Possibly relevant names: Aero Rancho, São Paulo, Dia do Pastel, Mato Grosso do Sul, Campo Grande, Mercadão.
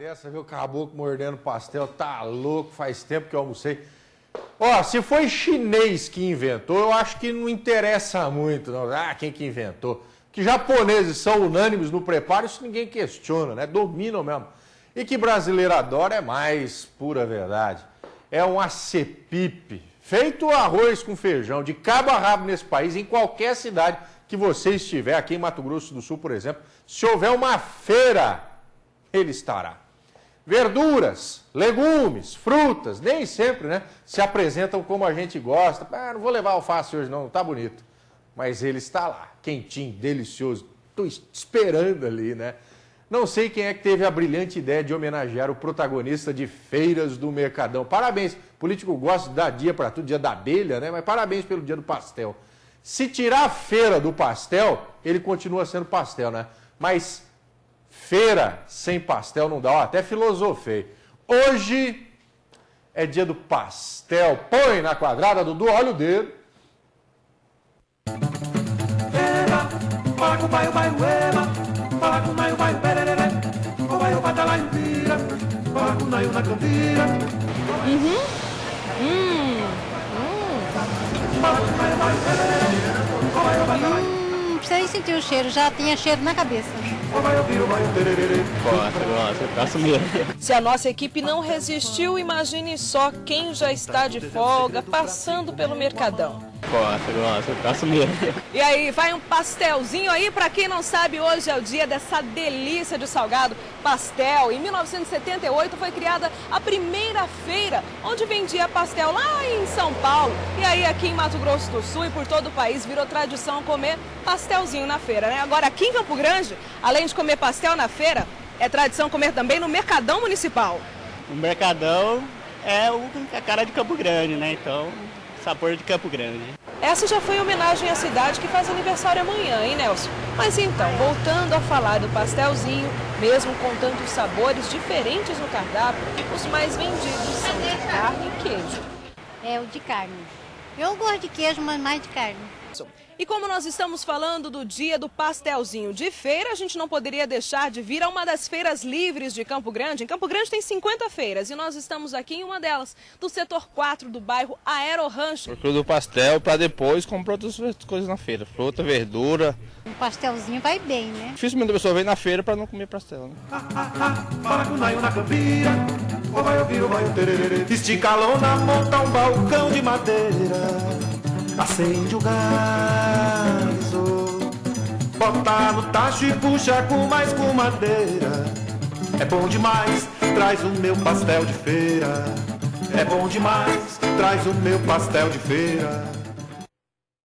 dessa, viu? Caboclo mordendo pastel, tá louco, faz tempo que eu almocei. Ó, se foi chinês que inventou, eu acho que não interessa muito, não. Ah, quem que inventou? Que japoneses são unânimes no preparo, isso ninguém questiona, né? Dominam mesmo. E que brasileiro adora é mais pura verdade. É um acepipe. Feito o arroz com feijão, de cabo a rabo nesse país, em qualquer cidade que você estiver, aqui em Mato Grosso do Sul, por exemplo, se houver uma feira, ele estará. Verduras, legumes, frutas, nem sempre, né, se apresentam como a gente gosta. Ah, não vou levar alface hoje não, tá bonito. Mas ele está lá, quentinho, delicioso, tô esperando ali, né? Não sei quem é que teve a brilhante ideia de homenagear o protagonista de Feiras do Mercadão. Parabéns, o político gosta de dar dia para tudo, dia da abelha, né? Mas parabéns pelo dia do pastel. Se tirar a feira do pastel, ele continua sendo pastel, né? Mas feira sem pastel não dá, ó, até filosofei. Hoje é dia do pastel. Põe na quadrada, Dudu, olha o dedo. Sem sentir o cheiro, já tinha cheiro na cabeça. Se a nossa equipe não resistiu, imagine só quem já está de folga passando pelo Mercadão. E aí, vai um pastelzinho aí, pra quem não sabe, hoje é o dia dessa delícia de salgado, pastel. Em 1978 foi criada a primeira feira onde vendia pastel lá em São Paulo. E aí aqui em Mato Grosso do Sul e por todo o país virou tradição comer pastelzinho na feira, né? Agora aqui em Campo Grande, além de comer pastel na feira, é tradição comer também no Mercadão Municipal. O Mercadão é a cara de Campo Grande, né? Então, sabor de Campo Grande. Essa já foi homenagem à cidade que faz aniversário amanhã, hein, Nelson? Mas então, voltando a falar do pastelzinho, mesmo com tantos sabores diferentes no cardápio, os mais vendidos são de carne e queijo. É o de carne. Eu gosto de queijo, mas mais de carne. E como nós estamos falando do dia do pastelzinho de feira, a gente não poderia deixar de vir a uma das feiras livres de Campo Grande. Em Campo Grande tem 50 feiras e nós estamos aqui em uma delas, do setor 4 do bairro Aero Rancho. Procuro o pastel para depois comprar outras coisas na feira, fruta, verdura. Um pastelzinho vai bem, né? Dificilmente a pessoa vem na feira para não comer pastel, né? Estica a lona, monta um balcão de madeira. Acende o gás, oh. Bota no tacho e puxa com madeira. É bom demais, traz o meu pastel de feira. É bom demais, traz o meu pastel de feira.